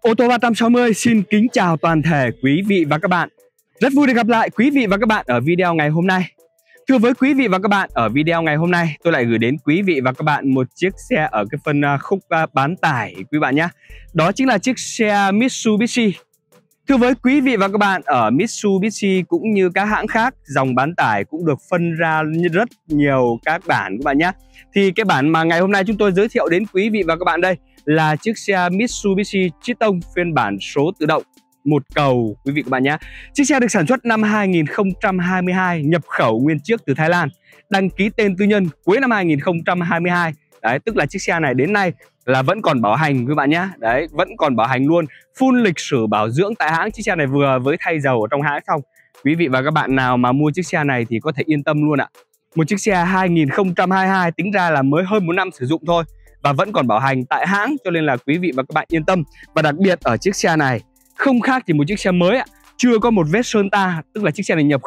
Ô tô 360 xin kính chào toàn thể quý vị và các bạn. Rất vui được gặp lại quý vị và các bạn ở video ngày hôm nay. Thưa với quý vị và các bạn, ở video ngày hôm nay tôi lại gửi đến quý vị và các bạn một chiếc xe ở cái phần khúc bán tải quý bạn nhé. Đó chính là chiếc xe Mitsubishi. Thưa với quý vị và các bạn, ở Mitsubishi cũng như các hãng khác, dòng bán tải cũng được phân ra rất nhiều các bản các bạn nhé. Thì cái bản mà ngày hôm nay chúng tôi giới thiệu đến quý vị và các bạn đây là chiếc xe Mitsubishi Triton phiên bản số tự động một cầu quý vị các bạn nhé. Chiếc xe được sản xuất năm 2022, nhập khẩu nguyên chiếc từ Thái Lan, đăng ký tên tư nhân cuối năm 2022. Đấy, tức là chiếc xe này đến nay là vẫn còn bảo hành quý bạn nhé. Đấy, vẫn còn bảo hành luôn, full lịch sử bảo dưỡng tại hãng. Chiếc xe này vừa với thay dầu ở trong hãng xong. Quý vị và các bạn nào mà mua chiếc xe này thì có thể yên tâm luôn ạ. Một chiếc xe 2022 tính ra là mới hơn 1 năm sử dụng thôi và vẫn còn bảo hành tại hãng, cho nên là quý vị và các bạn yên tâm. Và đặc biệt ở chiếc xe này không khác thì một chiếc xe mới ạ, chưa có một vết sơn ta, tức là chiếc xe này nhập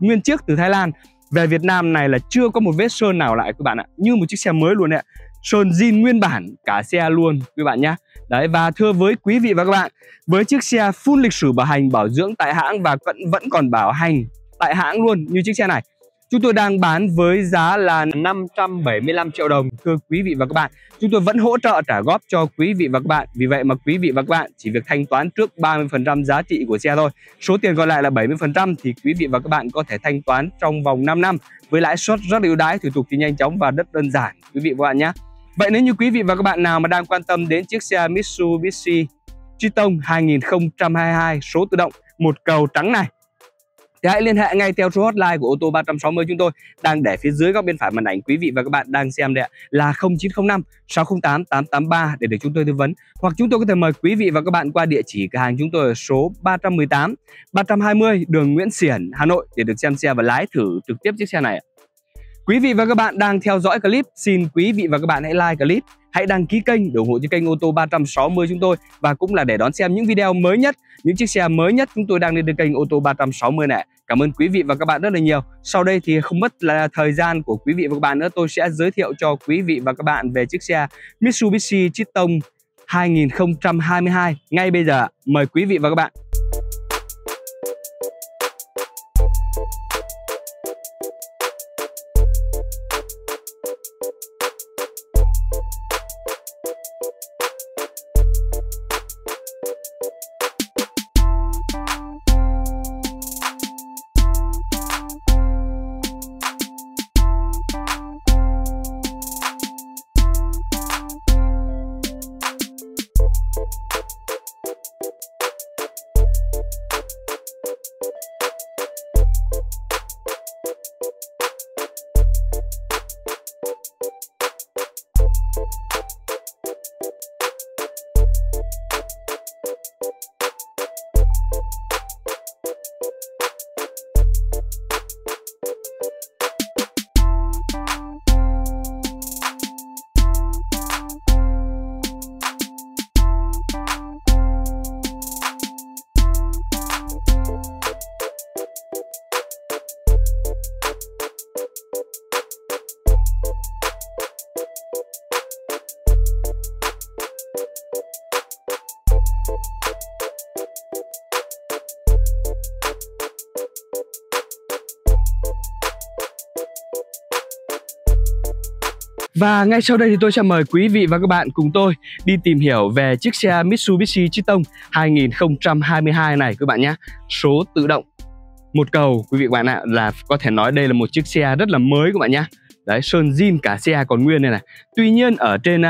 nguyên chiếc từ Thái Lan về Việt Nam này là chưa có một vết sơn nào lại các bạn ạ, như một chiếc xe mới luôn ạ. Sơn zin nguyên bản cả xe luôn các bạn nhé. Đấy, và thưa với quý vị và các bạn, với chiếc xe full lịch sử bảo hành bảo dưỡng tại hãng và vẫn còn bảo hành tại hãng luôn như chiếc xe này, chúng tôi đang bán với giá là 575 triệu đồng. Thưa quý vị và các bạn, chúng tôi vẫn hỗ trợ trả góp cho quý vị và các bạn. Vì vậy mà quý vị và các bạn chỉ việc thanh toán trước 30% giá trị của xe thôi. Số tiền còn lại là 70% thì quý vị và các bạn có thể thanh toán trong vòng 5 năm với lãi suất rất ưu đãi, thủ tục thì nhanh chóng và rất đơn giản quý vị và các bạn nhé. Vậy nếu như quý vị và các bạn nào mà đang quan tâm đến chiếc xe Mitsubishi Triton 2022 số tự động một cầu trắng này thì hãy liên hệ ngay theo số hotline của ô tô 360 chúng tôi đang để phía dưới góc bên phải màn ảnh quý vị và các bạn đang xem đây ạ, là 0905 608 883 để được chúng tôi tư vấn. Hoặc chúng tôi có thể mời quý vị và các bạn qua địa chỉ cửa hàng chúng tôi ở số 318 320 đường Nguyễn Xiển, Hà Nội để được xem xe và lái thử trực tiếp chiếc xe này ạ. Quý vị và các bạn đang theo dõi clip, xin quý vị và các bạn hãy like clip, hãy đăng ký kênh để ủng hộ cho kênh ô tô 360 chúng tôi, và cũng là để đón xem những video mới nhất, những chiếc xe mới nhất chúng tôi đang lên trên kênh ô tô 360 này. Cảm ơn quý vị và các bạn rất là nhiều. Sau đây thì không mất là thời gian của quý vị và các bạn nữa, tôi sẽ giới thiệu cho quý vị và các bạn về chiếc xe Mitsubishi Triton 2022 ngay bây giờ. Mời quý vị và các bạn. Và ngay sau đây thì tôi sẽ mời quý vị và các bạn cùng tôi đi tìm hiểu về chiếc xe Mitsubishi Triton 2022 này các bạn nhé. Số tự động một cầu quý vị và các bạn ạ, là có thể nói đây là một chiếc xe rất là mới các bạn nhé. Đấy, sơn zin cả xe còn nguyên này này. Tuy nhiên ở trên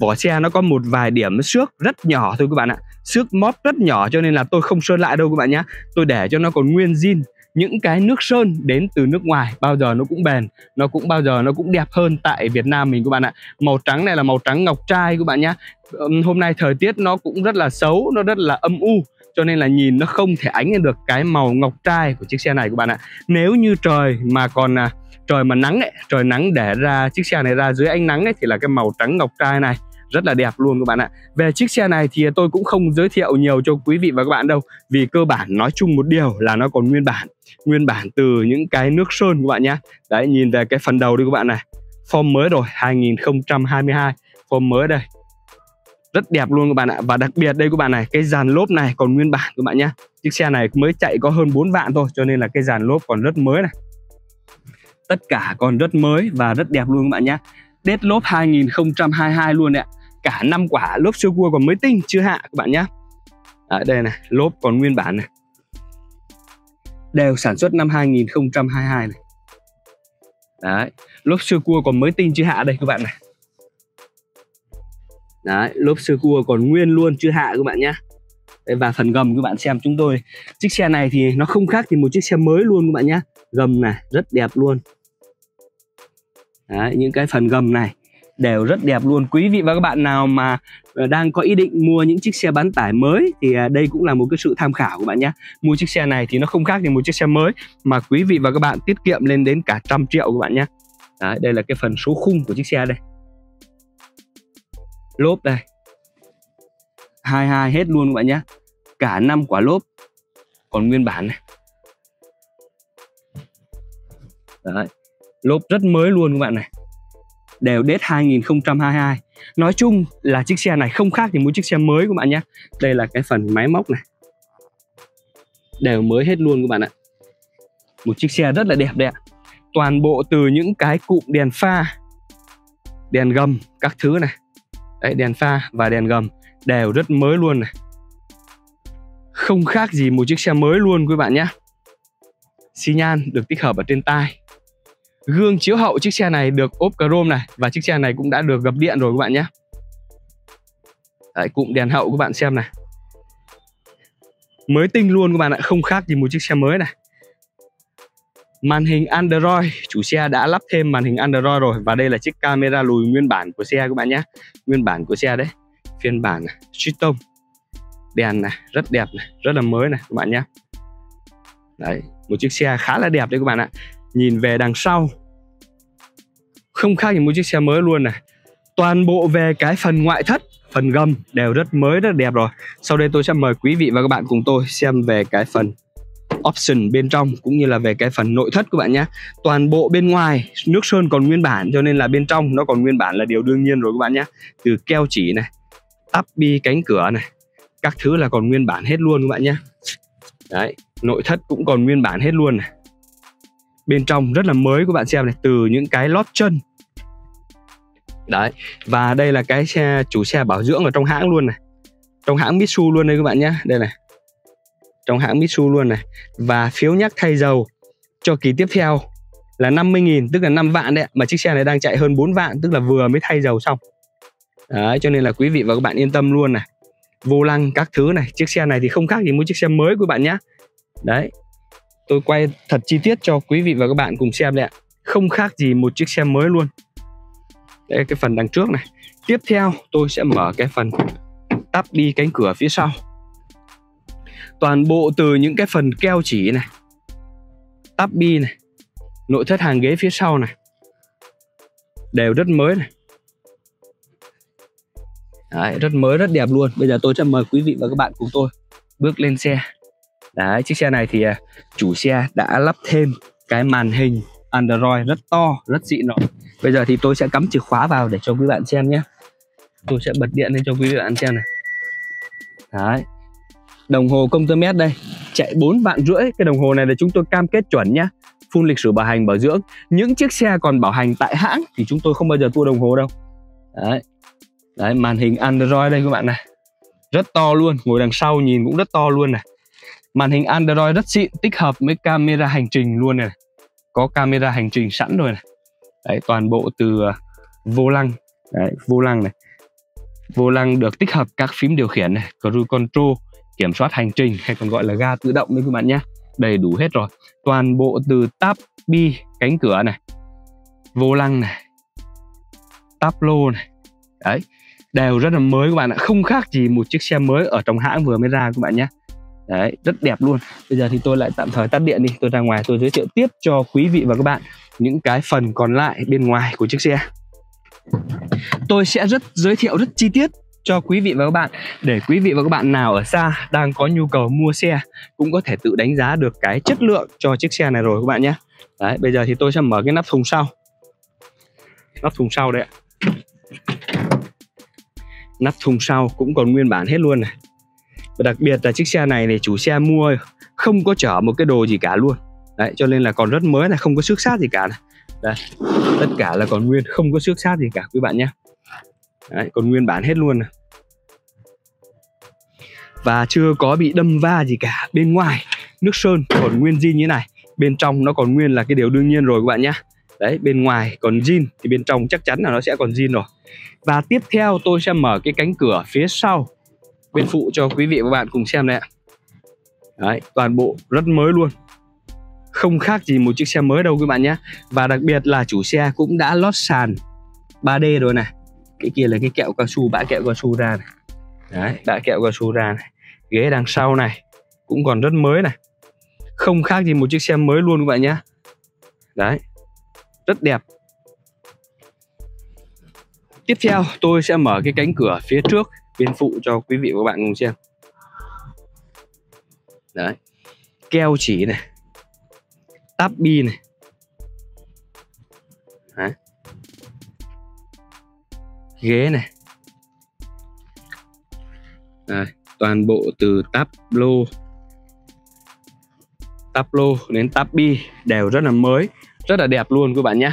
vỏ xe nó có một vài điểm xước rất nhỏ thôi các bạn ạ. Xước móp rất nhỏ cho nên là tôi không sơn lại đâu các bạn nhé. Tôi để cho nó còn nguyên zin. Những cái nước sơn đến từ nước ngoài bao giờ nó cũng bền, nó cũng đẹp hơn tại Việt Nam mình các bạn ạ. Màu trắng này là màu trắng ngọc trai các bạn nhá. Hôm nay thời tiết nó cũng rất là xấu, nó rất là âm u, cho nên là nhìn nó không thể ánh lên được cái màu ngọc trai của chiếc xe này các bạn ạ. Nếu như trời mà nắng ấy, trời nắng để ra chiếc xe này ra dưới ánh nắng ấy, thì là cái màu trắng ngọc trai này rất là đẹp luôn các bạn ạ. Về chiếc xe này thì tôi cũng không giới thiệu nhiều cho quý vị và các bạn đâu, vì cơ bản nói chung một điều là nó còn nguyên bản từ những cái nước sơn các bạn nhé. Đấy, nhìn về cái phần đầu đi các bạn này, form mới rồi, 2022 form mới đây, rất đẹp luôn các bạn ạ. Và đặc biệt đây các bạn này, cái dàn lốp này còn nguyên bản các bạn nhé. Chiếc xe này mới chạy có hơn 4 vạn thôi, cho nên là cái dàn lốp còn rất mới này. Tất cả còn rất mới và rất đẹp luôn các bạn nhé. Đét lốp 2022 luôn đấy ạ. Cả 5 quả lốp siêu cua còn mới tinh chưa hạ các bạn nhé. Ở đây này, lốp còn nguyên bản này. Đều sản xuất năm 2022 này. Đấy, lốp siêu cua còn mới tinh chưa hạ đây các bạn này. Đấy, lốp siêu cua còn nguyên luôn chưa hạ các bạn nhé. Và phần gầm các bạn xem chúng tôi, chiếc xe này thì nó không khác thì một chiếc xe mới luôn các bạn nhé. Gầm này rất đẹp luôn. Đấy, những cái phần gầm này đều rất đẹp luôn. Quý vị và các bạn nào mà đang có ý định mua những chiếc xe bán tải mới thì đây cũng là một cái sự tham khảo các bạn nhé. Mua chiếc xe này thì nó không khác thì một chiếc xe mới, mà quý vị và các bạn tiết kiệm lên đến cả 100 triệu các bạn nhé. Đấy, đây là cái phần số khung của chiếc xe đây. Lốp đây 22 hết luôn các bạn nhé. Cả 5 quả lốp còn nguyên bản này. Đấy, lốp rất mới luôn các bạn này. Đều date 2022. Nói chung là chiếc xe này không khác thì một chiếc xe mới các bạn nhé. Đây là cái phần máy móc này. Đều mới hết luôn các bạn ạ. Một chiếc xe rất là đẹp đấy ạ. Toàn bộ từ những cái cụm đèn pha, đèn gầm các thứ này. Đấy, đèn pha và đèn gầm đều rất mới luôn này. Không khác gì một chiếc xe mới luôn quý bạn nhé. Xi nhan được tích hợp ở trên tai. Gương chiếu hậu chiếc xe này được ốp chrome này. Và chiếc xe này cũng đã được gập điện rồi các bạn nhé. Đấy, cụm đèn hậu các bạn xem này. Mới tinh luôn các bạn ạ, không khác gì một chiếc xe mới này. Màn hình Android, chủ xe đã lắp thêm màn hình Android rồi. Và đây là chiếc camera lùi nguyên bản của xe các bạn nhé. Nguyên bản của xe đấy. Phiên bản này, Triton. Đèn này, rất đẹp này, rất là mới này các bạn nhé. Đấy, một chiếc xe khá là đẹp đấy các bạn ạ. Nhìn về đằng sau không khác gì một chiếc xe mới luôn này. Toàn bộ về cái phần ngoại thất, phần gầm đều rất mới, rất đẹp rồi. Sau đây tôi sẽ mời quý vị và các bạn cùng tôi xem về cái phần option bên trong cũng như là về cái phần nội thất các bạn nhé. Toàn bộ bên ngoài nước sơn còn nguyên bản, cho nên là bên trong nó còn nguyên bản là điều đương nhiên rồi các bạn nhé. Từ keo chỉ này, tắp bi cánh cửa này, các thứ là còn nguyên bản hết luôn các bạn nhé. Đấy, nội thất cũng còn nguyên bản hết luôn này. Bên trong rất là mới các bạn xem này, từ những cái lót chân. Đấy, và đây là cái xe, chủ xe bảo dưỡng ở trong hãng luôn này. Trong hãng Mitsubishi luôn đây các bạn nhé, đây này. Trong hãng Mitsubishi luôn này. Và phiếu nhắc thay dầu cho kỳ tiếp theo là 50.000, tức là 5 vạn đấy. Mà chiếc xe này đang chạy hơn 4 vạn, tức là vừa mới thay dầu xong. Đấy, cho nên là quý vị và các bạn yên tâm luôn này. Vô lăng các thứ này, chiếc xe này thì không khác gì một chiếc xe mới của bạn nhé. Đấy, tôi quay thật chi tiết cho quý vị và các bạn cùng xem đấy ạ. Không khác gì một chiếc xe mới luôn. Đây cái phần đằng trước này. Tiếp theo tôi sẽ mở cái phần tắp đi cánh cửa phía sau. Toàn bộ từ những cái phần keo chỉ này, tắp bi này, nội thất hàng ghế phía sau này, đều rất mới này. Đấy, rất mới, rất đẹp luôn. Bây giờ tôi sẽ mời quý vị và các bạn cùng tôi bước lên xe. Đấy, chiếc xe này thì chủ xe đã lắp thêm cái màn hình Android rất to, rất xịn rồi. Bây giờ thì tôi sẽ cắm chìa khóa vào để cho quý bạn xem nhé. Tôi sẽ bật điện lên cho quý bạn xem này. Đấy, đồng hồ công tơ mét đây, chạy 4,5 vạn. Cái đồng hồ này là chúng tôi cam kết chuẩn nhé, full lịch sử bảo hành bảo dưỡng. Những chiếc xe còn bảo hành tại hãng thì chúng tôi không bao giờ thua đồng hồ đâu. Đấy, đấy, màn hình Android đây các bạn này, rất to luôn. Ngồi đằng sau nhìn cũng rất to luôn này. Màn hình Android rất xịn, tích hợp với camera hành trình luôn này. Có camera hành trình sẵn rồi này. Đấy, toàn bộ từ vô lăng. Đấy, vô lăng này. Vô lăng được tích hợp các phím điều khiển này, Cruiuise control, kiểm soát hành trình hay còn gọi là ga tự động đấy các bạn nhé. Đầy đủ hết rồi. Toàn bộ từ táp bi cánh cửa này, vô lăng này, táp lô này. Đấy, đều rất là mới các bạn ạ. Không khác gì một chiếc xe mới ở trong hãng vừa mới ra các bạn nhé. Đấy, rất đẹp luôn. Bây giờ thì tôi lại tạm thời tắt điện đi. Tôi ra ngoài tôi giới thiệu tiếp cho quý vị và các bạn những cái phần còn lại bên ngoài của chiếc xe. Tôi sẽ giới thiệu rất chi tiết cho quý vị và các bạn, để quý vị và các bạn nào ở xa đang có nhu cầu mua xe cũng có thể tự đánh giá được cái chất lượng cho chiếc xe này rồi các bạn nhé. Đấy, bây giờ thì tôi sẽ mở cái nắp thùng sau. Nắp thùng sau đây ạ. Nắp thùng sau cũng còn nguyên bản hết luôn này. Và đặc biệt là chiếc xe này thì chủ xe mua không có chở một cái đồ gì cả luôn. Đấy, cho nên là còn rất mới này, không có xước xát gì cả này. Đây, tất cả là còn nguyên, không có xước xát gì cả quý bạn nhé. Đấy, còn nguyên bản hết luôn này. Và chưa có bị đâm va gì cả. Bên ngoài nước sơn còn nguyên zin như thế này. Bên trong nó còn nguyên là cái điều đương nhiên rồi các bạn nhé. Đấy, bên ngoài còn zin thì bên trong chắc chắn là nó sẽ còn zin rồi. Và tiếp theo tôi sẽ mở cái cánh cửa phía sau bên phụ cho quý vị và các bạn cùng xem đây ạ. Đấy, toàn bộ rất mới luôn, không khác gì một chiếc xe mới đâu các bạn nhé. Và đặc biệt là chủ xe cũng đã lót sàn 3D rồi này. Cái kia là cái kẹo cao su, bã kẹo cao su ra này. Đấy, bã kẹo cao su ra này. Ghế đằng sau này cũng còn rất mới này, không khác gì một chiếc xe mới luôn các bạn nhé. Đấy, rất đẹp. Tiếp theo tôi sẽ mở cái cánh cửa phía trước bên phụ cho quý vị và các bạn cùng xem. Đấy, keo chỉ này, táp bi này. Đấy, ghế này. Đấy, toàn bộ từ táp lô đến táp bi đều rất là mới, rất là đẹp luôn các bạn nhé.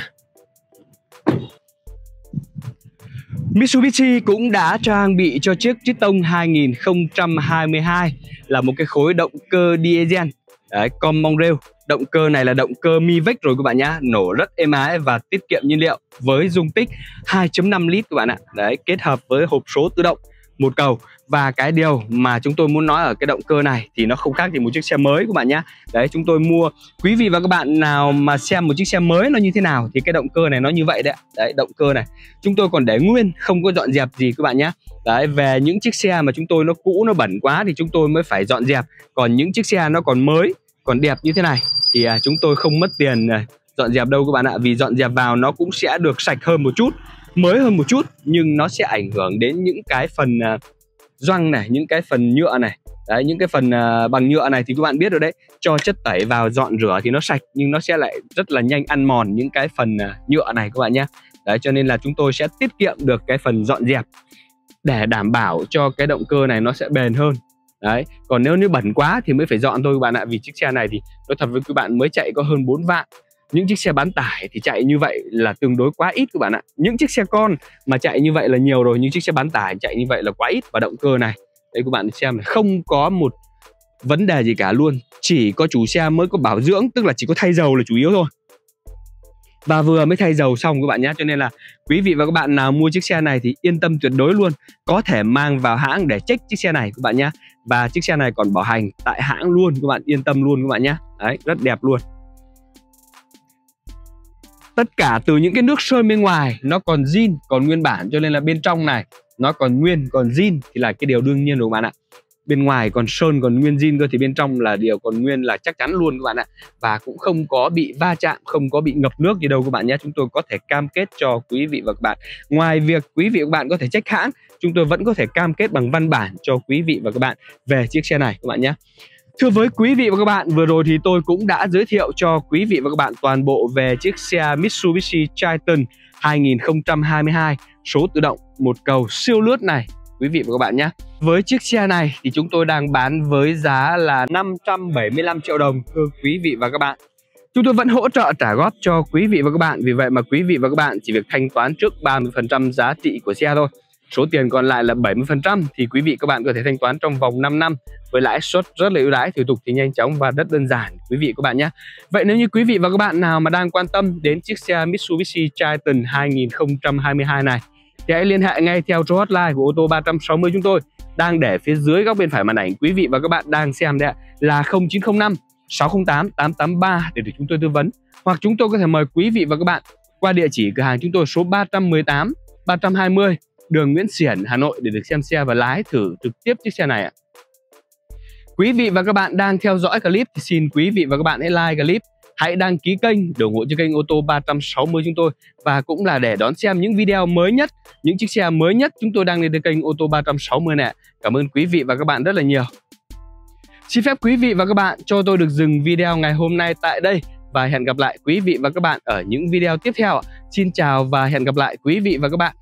Mitsubishi cũng đã trang bị cho chiếc Triton 2022 là một cái khối động cơ diesel common rail. Động cơ này là động cơ Mivec rồi các bạn nhá, nổ rất êm ái và tiết kiệm nhiên liệu với dung tích 2.5 lít các bạn ạ. Đấy, kết hợp với hộp số tự động một cầu. Và cái điều mà chúng tôi muốn nói ở cái động cơ này thì nó không khác gì một chiếc xe mới các bạn nhé. Đấy, chúng tôi mua, quý vị và các bạn nào mà xem một chiếc xe mới nó như thế nào thì cái động cơ này nó như vậy đấy. Đấy, động cơ này chúng tôi còn để nguyên, không có dọn dẹp gì các bạn nhé. Đấy, về những chiếc xe mà chúng tôi nó cũ, nó bẩn quá thì chúng tôi mới phải dọn dẹp. Còn những chiếc xe nó còn mới, còn đẹp như thế này thì chúng tôi không mất tiền dọn dẹp đâu các bạn ạ. Vì dọn dẹp vào nó cũng sẽ được sạch hơn một chút, mới hơn một chút, nhưng nó sẽ ảnh hưởng đến những cái phần gioăng này, những cái phần nhựa này. Đấy, những cái phần bằng nhựa này thì các bạn biết rồi đấy, cho chất tẩy vào dọn rửa thì nó sạch, nhưng nó sẽ lại rất là nhanh ăn mòn những cái phần nhựa này các bạn nhé. Đấy, cho nên là chúng tôi sẽ tiết kiệm được cái phần dọn dẹp để đảm bảo cho cái động cơ này nó sẽ bền hơn. Đấy, còn nếu như bẩn quá thì mới phải dọn thôi các bạn ạ. Vì chiếc xe này thì nói thật với các bạn mới chạy có hơn 4 vạn. Những chiếc xe bán tải thì chạy như vậy là tương đối quá ít các bạn ạ. Những chiếc xe con mà chạy như vậy là nhiều rồi, những chiếc xe bán tải chạy như vậy là quá ít. Và động cơ này, đấy các bạn xem này, không có một vấn đề gì cả luôn. Chỉ có chủ xe mới có bảo dưỡng, tức là chỉ có thay dầu là chủ yếu thôi. Và vừa mới thay dầu xong các bạn nhé. Cho nên là quý vị và các bạn nào mua chiếc xe này thì yên tâm tuyệt đối luôn, có thể mang vào hãng để check chiếc xe này các bạn nhé. Và chiếc xe này còn bảo hành tại hãng luôn, các bạn yên tâm luôn các bạn nhé. Đấy, rất đẹp luôn. Tất cả từ những cái nước sơn bên ngoài nó còn zin, còn nguyên bản, cho nên là bên trong này nó còn nguyên, còn zin thì là cái điều đương nhiên rồi các bạn ạ. Bên ngoài còn sơn còn nguyên zin cơ, thì bên trong là điều còn nguyên là chắc chắn luôn các bạn ạ. Và cũng không có bị va chạm, không có bị ngập nước gì đâu các bạn nhé. Chúng tôi có thể cam kết cho quý vị và các bạn. Ngoài việc quý vị và các bạn có thể check hãng, chúng tôi vẫn có thể cam kết bằng văn bản cho quý vị và các bạn về chiếc xe này các bạn nhé. Thưa với quý vị và các bạn, vừa rồi thì tôi cũng đã giới thiệu cho quý vị và các bạn toàn bộ về chiếc xe Mitsubishi Triton 2022 số tự động một cầu siêu lướt này quý vị và các bạn nhé. Với chiếc xe này thì chúng tôi đang bán với giá là 575 triệu đồng thưa quý vị và các bạn. Chúng tôi vẫn hỗ trợ trả góp cho quý vị và các bạn, vì vậy mà quý vị và các bạn chỉ việc thanh toán trước 30% giá trị của xe thôi. Số tiền còn lại là 70% thì quý vị các bạn có thể thanh toán trong vòng 5 năm với lãi suất rất là ưu đãi, thủ tục thì nhanh chóng và rất đơn giản quý vị các bạn nhé. Vậy nếu như quý vị và các bạn nào mà đang quan tâm đến chiếc xe Mitsubishi Triton 2022 này thì hãy liên hệ ngay theo số hotline của ô tô 360 chúng tôi đang để phía dưới góc bên phải màn ảnh quý vị và các bạn đang xem đây là 0905 608 883 để được chúng tôi tư vấn, hoặc chúng tôi có thể mời quý vị và các bạn qua địa chỉ cửa hàng chúng tôi số 318 320 đường Nguyễn Xiển, Hà Nội để được xem xe và lái thử trực tiếp chiếc xe này ạ. Quý vị và các bạn đang theo dõi clip thì xin quý vị và các bạn hãy like clip, hãy đăng ký kênh để ủng hộ cho kênh ô tô 360 chúng tôi, và cũng là để đón xem những video mới nhất, những chiếc xe mới nhất chúng tôi đang lên trên kênh ô tô 360 này. Cảm ơn quý vị và các bạn rất là nhiều. Xin phép quý vị và các bạn cho tôi được dừng video ngày hôm nay tại đây và hẹn gặp lại quý vị và các bạn ở những video tiếp theo. Xin chào và hẹn gặp lại quý vị và các bạn.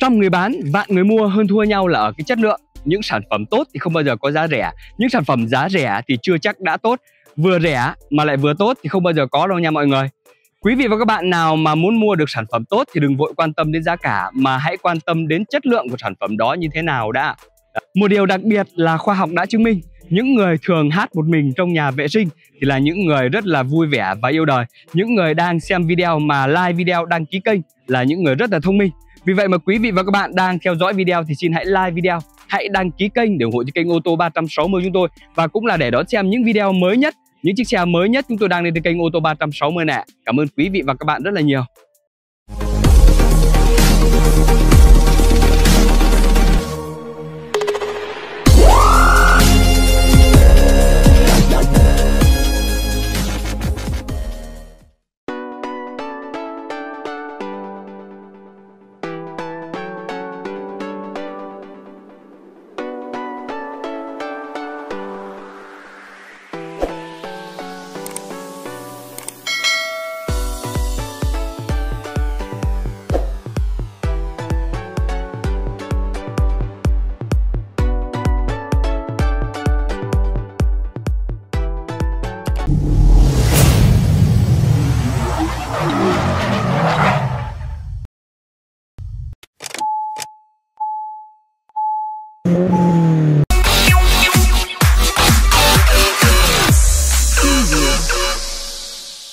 Trăm người bán, vạn người mua, hơn thua nhau là ở cái chất lượng. Những sản phẩm tốt thì không bao giờ có giá rẻ. Những sản phẩm giá rẻ thì chưa chắc đã tốt. Vừa rẻ mà lại vừa tốt thì không bao giờ có đâu nha mọi người. Quý vị và các bạn nào mà muốn mua được sản phẩm tốt thì đừng vội quan tâm đến giá cả, mà hãy quan tâm đến chất lượng của sản phẩm đó như thế nào đã. Một điều đặc biệt là khoa học đã chứng minh, những người thường hát một mình trong nhà vệ sinh thì là những người rất là vui vẻ và yêu đời. Những người đang xem video mà like video, đăng ký kênh là những người rất là thông minh. Vì vậy mà quý vị và các bạn đang theo dõi video thì xin hãy like video, hãy đăng ký kênh để ủng hộ cho kênh Ô Tô 360 chúng tôi, và cũng là để đón xem những video mới nhất, những chiếc xe mới nhất chúng tôi đang lên trên kênh Ô Tô 360 nè. Cảm ơn quý vị và các bạn rất là nhiều.